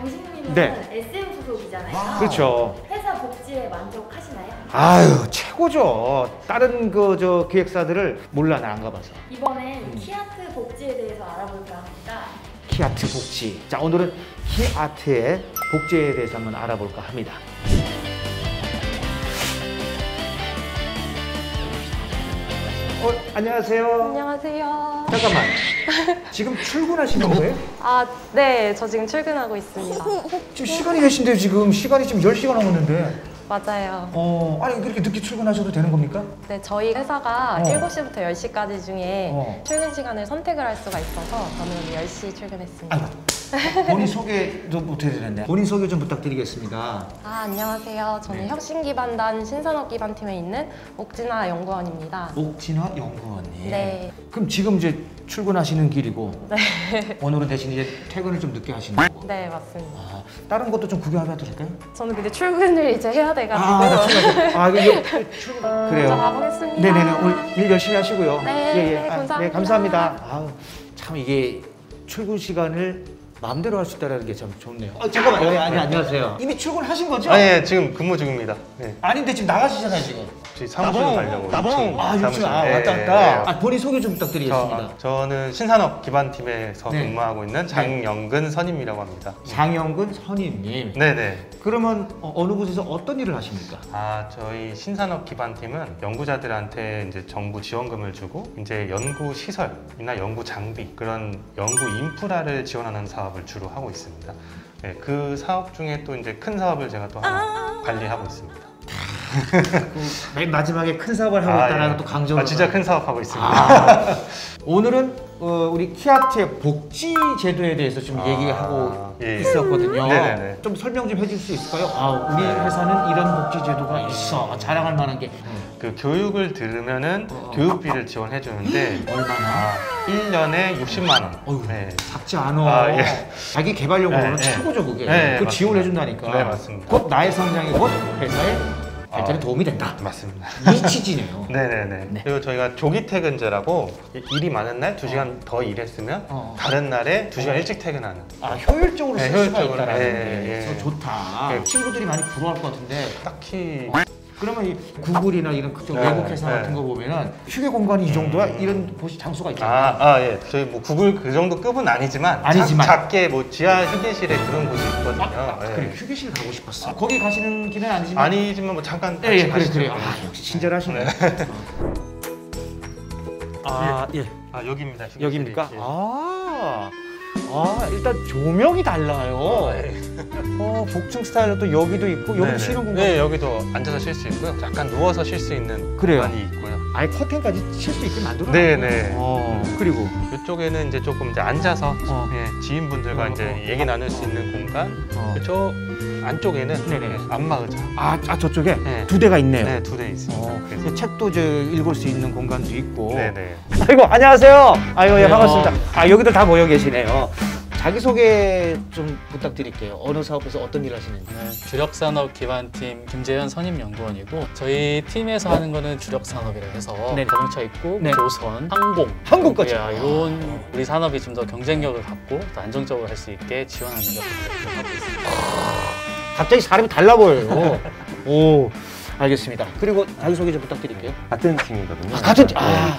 당신님은 네. SM 소속이잖아요. 아, 그렇죠. 회사 복지에 만족하시나요? 아유, 최고죠. 다른 그저 기획사들을 몰라, 나 안 가봐서. 이번엔 키아트 복지에 대해서 알아볼까 합니다. 키아트 복지. 자, 오늘은 키아트의 복지에 대해서 한번 알아볼까 합니다. 안녕하세요. 안녕하세요. 잠깐만. 지금 출근하시는 거예요? 아, 네. 저 지금 출근하고 있습니다. 지금 시간이 계신데요, 지금. 시간이 지금 10시가 넘었는데. 맞아요. 아니, 그렇게 늦게 출근하셔도 되는 겁니까? 네, 저희 회사가 7시부터 10시까지 중에 출근 시간을 선택을 할 수가 있어서 저는 10시 출근했습니다. 아이고, 본인 소개 좀 못해드렸네. 본인 소개 좀 부탁드리겠습니다. 아, 안녕하세요. 저는 네. 혁신기반단 신산업기반팀에 있는 옥진아 연구원입니다. 옥진아 연구원님. 네. 그럼 지금 이제 출근하시는 길이고 네. 오늘은 대신 이제 퇴근을 좀 늦게 하시는 거고. 네, 맞습니다. 아, 다른 것도 좀 구경하셔도 될까요? 저는 근데 출근을 이제 해야 돼가지고. 아, 그래요. 가보겠습니다. 네네네, 오늘 일 열심히 하시고요. 네, 예, 예. 네, 감사합니다. 네, 감사합니다. 아우, 참 이게 출근 시간을 마음대로 할 수 있다는 게 참 좋네요. 잠깐만요. 아니, 안녕하세요. 이미 출근하신 거죠? 아, 예, 지금 근무 중입니다. 네. 아닌데 지금 나가시잖아요, 지금. 사무실 가려고. 나봉. 아, 요즘 왔다 갔다. 아, 본인 소개 좀 부탁드리겠습니다. 저는 신산업 기반팀에서 네. 근무하고 있는 장영근 네. 선임이라고 합니다. 장영근 선임님. 네네. 그러면 어느 곳에서 어떤 일을 하십니까? 아, 저희 신산업 기반팀은 연구자들한테 이제 정부 지원금을 주고 이제 연구 시설이나 연구 장비 그런 연구 인프라를 지원하는 사업을 주로 하고 있습니다. 네, 그 사업 중에 또 이제 큰 사업을 제가 또 하나 관리하고 있습니다. 맨 마지막에 큰 사업을 하고 있다는 예. 또 강조를. 아, 진짜 큰 사업 하고 있습니다. 아, 오늘은 우리 키아트의 복지 제도에 대해서 좀 얘기하고 예. 있었거든요. 네네네. 좀 설명 좀 해줄 수 있을까요? 아, 우리 회사는 이런 복지 제도가 있어. 자랑할 만한 게. 그 교육을 들으면은 교육비를 지원해 주는데 얼마나? 1년에 60만 원. 어휴, 네. 작지 않아. 아, 예. 자기 개발용으로는 예. 최고죠, 그게. 예, 그 지원해 준다니까. 네, 맞습니다. 곧 나의 성장이 곧 회사의 발전에 도움이 된다. 맞습니다. 이 취지네요. 네네네. 네. 그리고 저희가 조기 퇴근제라고 일이 많은 날 2시간 더 일했으면 다른 날에 2시간 일찍 퇴근하는. 아, 효율적으로 네, 쓸 수가 있다는 게 예, 예. 좋다. 예. 친구들이 많이 부러워할 것 같은데 딱히. 그러면 이 구글이나 이런 네, 외국 회사 네. 같은 거 보면은 휴게 공간이 이 정도야? 이런 장소가 있잖아요. 예. 저희 뭐 구글 그 정도 급은 아니지만. 작게 뭐 지하 휴게실에 그런 곳이 있거든요. 예. 그래, 휴게실 가고 싶었어. 거기 가시는 길은 아니지만 뭐 잠깐 같이 가시죠. 그래. 아, 역시 친절하시네. 아, 예. 아, 여기입니다. 휴게실이. 여기입니까? 예. 일단 조명이 달라요. 복층 스타일로 또 여기도 있고, 여기도 쉬는 공간. 네, 여기도 앉아서 쉴 수 있고요. 약간 누워서 쉴 수 있는 공간이 있고요. 아예 커튼까지 쉴 수 있게 만들어놨고. 네네. 그리고 이쪽에는 이제 조금 이제 앉아서 예, 지인분들과 이제 얘기 나눌 수 있는 공간. 저 안쪽에는 네네. 안마의자. 아, 저쪽에 네. 2대가 있네요. 네, 2대 있습니다. 책도 저 읽을 수 있는 공간도 있고. 네네. 아이고, 안녕하세요. 아이고, 예, 반갑습니다. 아, 여기들 다 모여 계시네요. 자기소개 좀 부탁드릴게요. 어느 사업에서 어떤 일 하시는지. 주력산업기반팀 김재현 선임연구원이고 저희 팀에서 하는 거는 주력산업이라고 해서 자동차 있고 네. 조선, 항공까지. 이런 우리 산업이 좀 더 경쟁력을 갖고 또 안정적으로 할 수 있게 지원하는 것을 하고 있습니다. 갑자기 사람이 달라 보여요. 오, 알겠습니다. 그리고 자기소개 좀 부탁드릴게요. 같은 팀이거든요.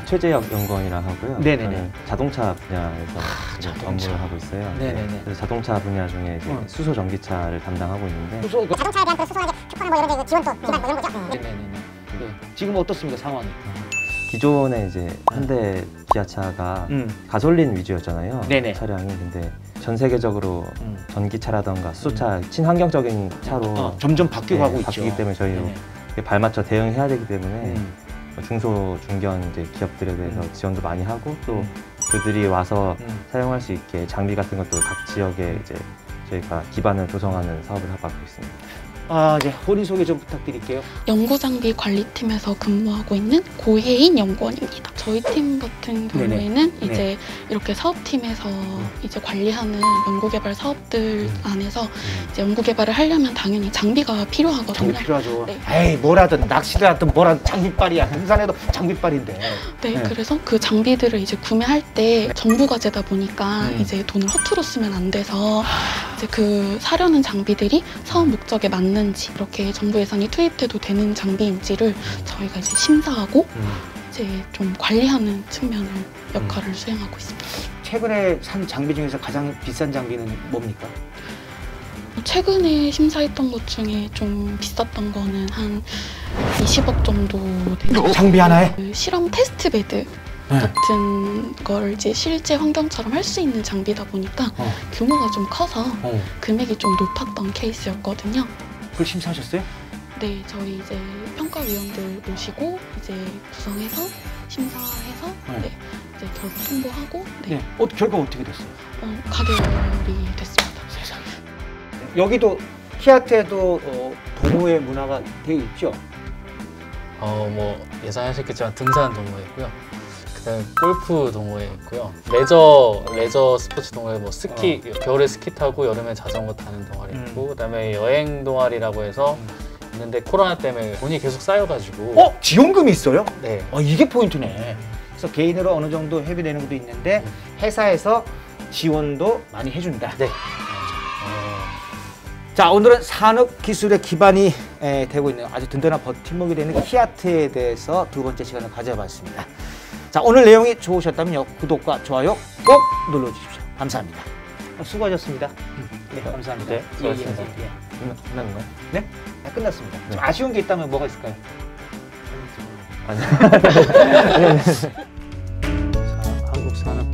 최재혁 연구원이라 하고요. 네네네. 자동차 분야에서 업무를 하고 있어요. 네네네. 그래서 자동차 분야 중에 이제 수소 전기차를 담당하고 있는데. 자동차에 대한 수소나 표본 뭐 이런 데 지원도 기반 뭐 이런 거죠. 네네네. 네. 지금 어떻습니까, 상황이? 기존에 이제 현대 기아차가 가솔린 위주였잖아요. 네네. 차량이 근데. 전 세계적으로 전기차라던가 수소차 친환경적인 차로 점점 바뀌어가고 있죠. 바뀌기 때문에 저희도 발맞춰 대응해야 되기 때문에 중소, 중견 이제 기업들에 대해서 지원도 많이 하고 또 그들이 와서 사용할 수 있게 장비 같은 것도 각 지역에 이제 저희가 기반을 조성하는 사업을 하고 있습니다. 아, 이제 본인 소개 좀 부탁드릴게요. 연구장비 관리팀에서 근무하고 있는 고혜인 연구원입니다. 저희 팀 같은 경우에는 네네. 이제 이렇게 사업팀에서 이제 관리하는 연구개발 사업들 안에서 이제 연구개발을 하려면 당연히 장비가 필요하거든요. 장비 필요하죠. 네. 에이, 뭐라든 낚시를 하든 뭐라든 장비빨이야. 등산해도 장비빨인데. 네, 네, 그래서 그 장비들을 이제 구매할 때 정부가 제다 보니까 이제 돈을 허투루 쓰면 안 돼서 이제 그 사려는 장비들이 사업 목적에 맞는지, 이렇게 정부 예산이 투입돼도 되는 장비인지를 저희가 이제 심사하고 이제 좀 관리하는 측면을 역할을 수행하고 있습니다. 최근에 산 장비 중에서 가장 비싼 장비는 뭡니까? 최근에 심사했던 것 중에 좀 비쌌던 거는 한 20억 정도 되는 장비 하나에? 그 실험 테스트 베드. 네. 같은 걸 이제 실제 환경처럼 할 수 있는 장비다 보니까 규모가 좀 커서 금액이 좀 높았던 케이스였거든요. 그걸 심사하셨어요? 네, 저희 이제 평가위원들 모시고 이제 구성해서 심사해서 네, 이제 결과 통보하고. 네. 네. 결과 어떻게 됐어요? 가결이 됐습니다. 세상에. 여기도 키아트에도 동호회 문화가 되어 있죠? 뭐 예상하셨겠지만 등산 동호회 있고요. 골프 동호회 있고요. 레저 스포츠 동호회, 뭐 스키, 겨울에 스키 타고 여름에 자전거 타는 동아리 있고, 그다음에 여행 동아리라고 해서 있는데 코로나 때문에 돈이 계속 쌓여가지고. 지원금이 있어요? 네. 이게 포인트네. 그래서 개인으로 어느 정도 회비되는 것도 있는데 회사에서 지원도 많이 해준다. 네. 자, 오늘은 산업 기술의 기반이 되고 있는 아주 든든한 버팀목이 되는 키아트에 대해서 두 번째 시간을 가져봤습니다. 자, 오늘 내용이 좋으셨다면요, 구독과 좋아요 꼭 눌러주십시오. 감사합니다. 수고하셨습니다. 네, 감사합니다. 네, 수고하셨습니다. 끝난 거예요? 네? 끝났습니다. 네. 좀 아쉬운 게 있다면 뭐가 있을까요? 아니요. 한국 산업.